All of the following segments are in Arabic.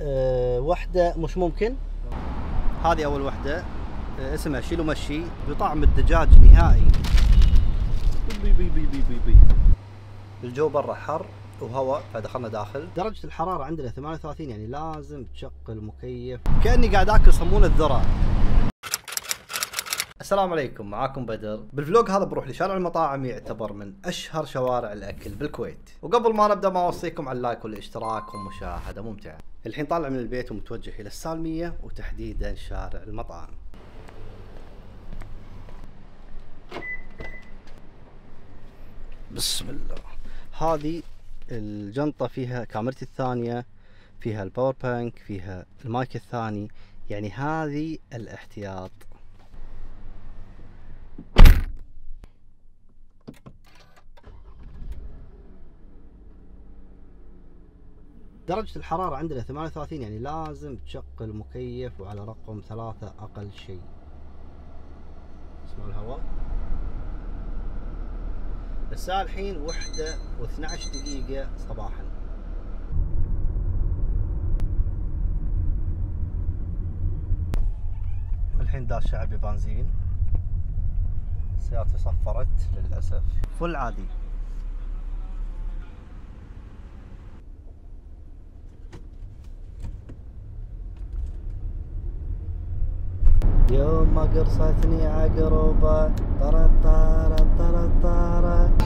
وحدة مش ممكن. هذه أول وحدة اسمها شيلو مشي بطعم الدجاج نهائي. بي بي بي بي بي بي. الجو برا حر وهواء، فدخلنا داخل. درجة الحرارة عندنا 38، يعني لازم تشغل المكيف. كأني قاعد آكل صمون الذرة. السلام عليكم، معاكم بدر. بالفلوق هذا بروح لشارع المطاعم، يعتبر من اشهر شوارع الاكل بالكويت. وقبل ما نبدا ما اوصيكم على اللايك والاشتراك ومشاهده ممتعه. الحين طالع من البيت ومتوجه الى السالميه، وتحديدا شارع المطاعم. بسم الله. هذه الجنطه فيها كاميرتي الثانيه، فيها الباور بانك، فيها المايك الثاني، يعني هذه الاحتياط. درجة الحرارة عندنا 38، يعني لازم تشغل المكيف، وعلى رقم 3 أقل شيء. اسمعوا الهواء. الساعة الحين 1:12 صباحا. الحين داش شعبي بنزين. سيارتي صفرت للأسف. فل عادي. يوم ما قرصتني عقربة طرت طارت طرت طارت.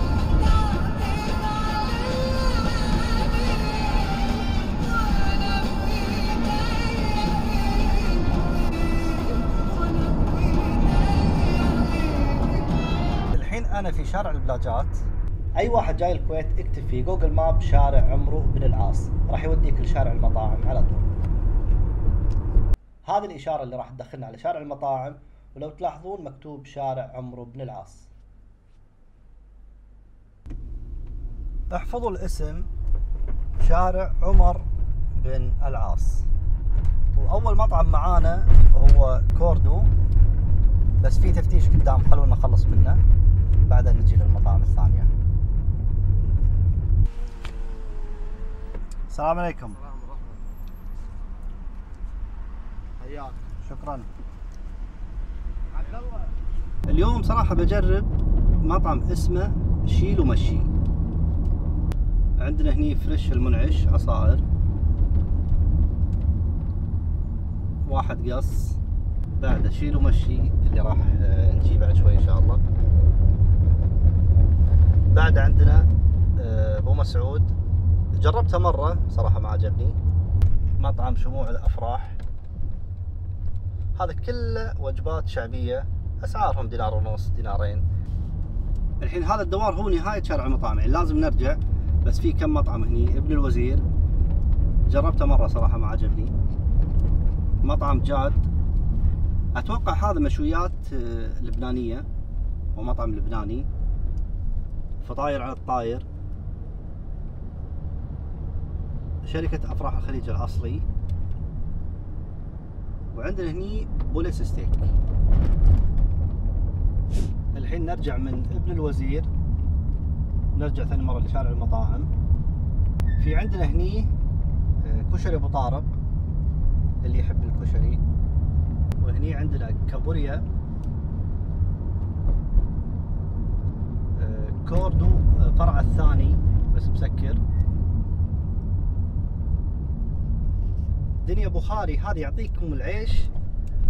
الحين أنا في شارع البلاجات. أي واحد جاي الكويت اكتب في جوجل ماب شارع عمرو بن العاص، راح يوديك لشارع المطاعم على طول. هذه الإشارة اللي راح تدخلنا على شارع المطاعم، ولو تلاحظون مكتوب شارع عمرو بن العاص. احفظوا الاسم، شارع عمر بن العاص. وأول مطعم معانا هو كوردو، بس في تفتيش قدام، خلونا نخلص منه بعدين نجي للمطاعم الثانية. السلام عليكم. شكرا. اليوم صراحة بجرب مطعم اسمه شيلو مشي. عندنا هني فريش المنعش، عصائر، واحد قص، بعده شيلو مشي اللي راح نجيب بعد شوي ان شاء الله. بعد عندنا ابو مسعود، جربته مرة صراحة ما عجبني. مطعم شموع الأفراح، هذا كله وجبات شعبية، أسعارهم 1.5 دينار، 2 دينارين. الحين هذا الدوار هو نهاية شارع المطاعم، يعني لازم نرجع. بس في كم مطعم هني. ابن الوزير جربته مرة صراحة ما عجبني. مطعم جاد، أتوقع هذا مشويات لبنانية ومطعم لبناني. فطاير على الطاير، شركة أفراح الخليج الأصلي. وعندنا هني بوليس ستيك. الحين نرجع من ابن الوزير، نرجع ثاني مرة لشارع المطاعم. في عندنا هني كشري أبو طارق اللي يحب الكشري. وهني عندنا كابوريا، كوردو فرع الثاني بس مسكر. الدنيا بخاري، هذا يعطيكم العيش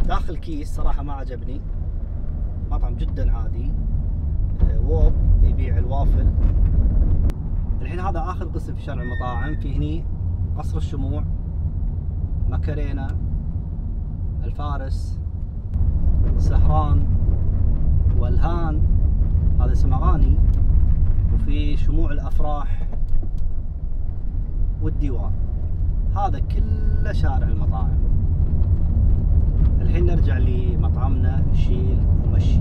داخل كيس، صراحة ما عجبني، مطعم جدا عادي. ووب يبيع الوافل. الحين هذا آخر قسم في شارع المطاعم. في هني قصر الشموع، ماكارينا، الفارس، سهران، والهان، هذا اسم أغاني. وفي شموع الأفراح والديوان. هذا كله شارع المطاعم. الحين نرجع لمطعمنا شيل ومشي.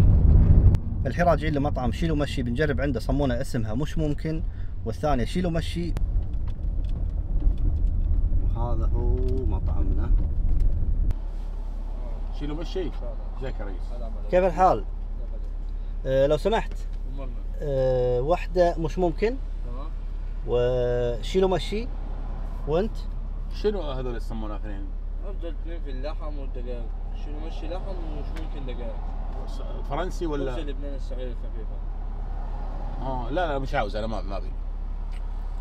الحين راجعين لمطعم شيل ومشي، بنجرب عنده صمونة اسمها مش ممكن، والثانية شيل ومشي. وهذا هو مطعمنا شيل ومشي. ازيك يا ريس، كيف الحال؟ لو سمحت، وحدة مش ممكن، تمام، وشيل ومشي، وانت شنو هذول يسمونها اثنين؟ افضل اثنين في اللحم والدجاج. شيلو مشي لحم ومش ممكن دجاج. فرنسي ولا؟ خبز لبنان السعير الخفيفه. اه لا لا مش عاوز انا، ما ابي.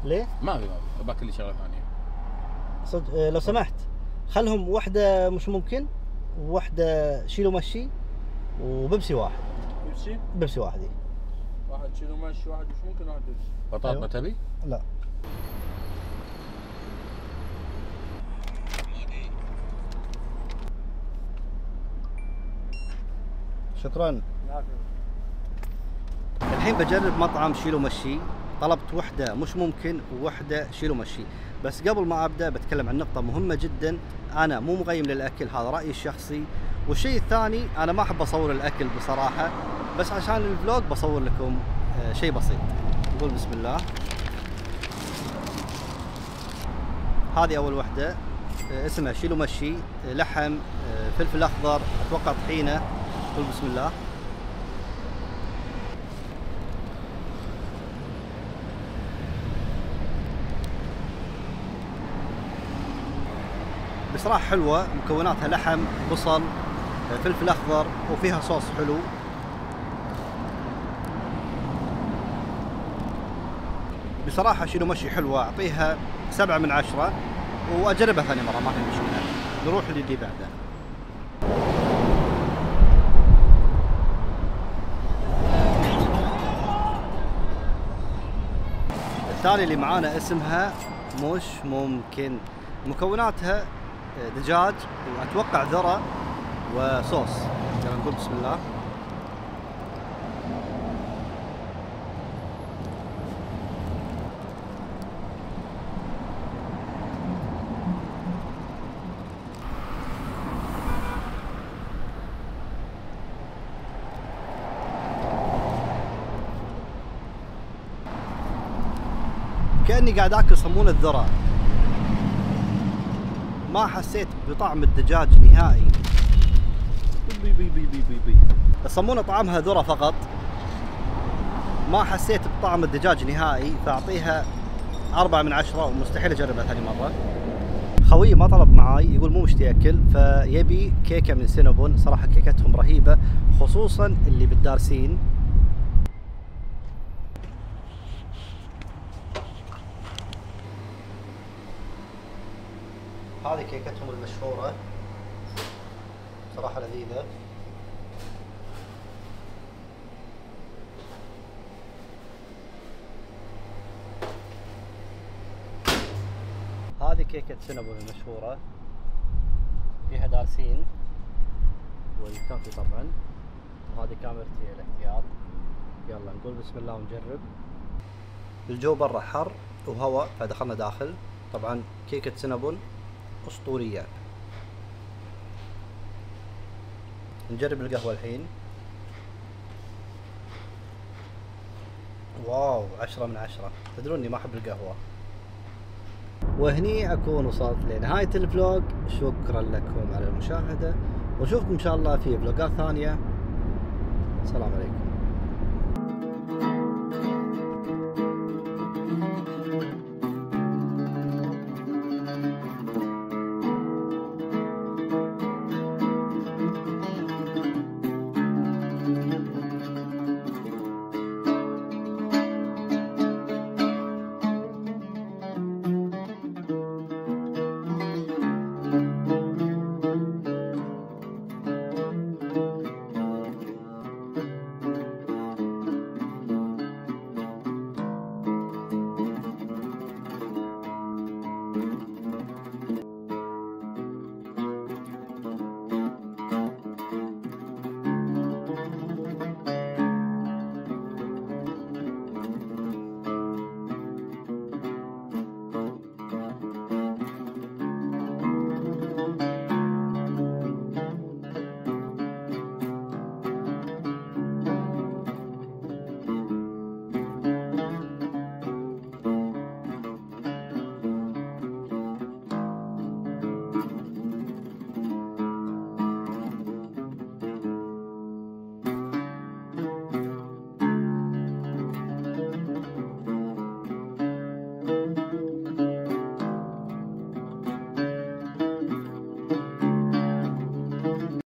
ليه؟ ما ابي باكل لي شغله ثانيه. صدق لو سمحت خلهم واحده مش ممكن وواحده شيلو مشي وبيبسي واحد. بيبسي؟ بيبسي واحد. واحد شيلو مشي واحد مش ممكن واحد بيبسي. بطاطا أيوه. تبي؟ لا. شكرا. الحين بجرب مطعم شيلو مشي، طلبت وحده مش ممكن ووحده شيلو مشي، بس قبل ما ابدا بتكلم عن نقطه مهمه جدا. انا مو مغيم للاكل، هذا رايي الشخصي. والشيء الثاني انا ما احب اصور الاكل بصراحه، بس عشان الفلوج بصور لكم شيء بسيط. نقول بسم الله. هذه اول وحده اسمها شيلو مشي، لحم، فلفل اخضر، اتوقع طحينه. قول بسم الله. بصراحة حلوة، مكوناتها لحم، بصل، فلفل أخضر، وفيها صوص حلو. بصراحة شيلو مشي حلوة، أعطيها 7 من 10 وأجربها ثاني مرة ما في مشكلة. نروح للي بعده. الثانية اللي معانا اسمها مش ممكن، مكوناتها دجاج واتوقع ذرة وصوص. يلا نقول بسم الله. كأني قاعد اكل صمولة ذرة، ما حسيت بطعم الدجاج نهائي. الصمولة طعمها ذرة فقط، ما حسيت بطعم الدجاج نهائي، فاعطيها 4 من 10 ومستحيل اجربها ثاني مرة. خويي ما طلب معاي، يقول مو مشتي اكل، فيبي كيكة من سينابون. صراحة كيكتهم رهيبة، خصوصا اللي بالدارسين. هذه كيكتهم المشهورة، بصراحة لذيذة. هذه كيكة سينابون المشهورة، فيها دارسين والكافي طبعا، وهذه كاميرتي الاحتياط. يلا نقول بسم الله ونجرب. الجو برا حر وهواء فدخلنا داخل. طبعا كيكة سينابون أسطورية. نجرب القهوة الحين. واو، 10 من 10. تدرون إني ما أحب القهوة. وهني أكون وصلت لنهاية الفلوج. شكرا لكم على المشاهدة، وأشوفكم إن شاء الله في فلوجات ثانية. السلام عليكم.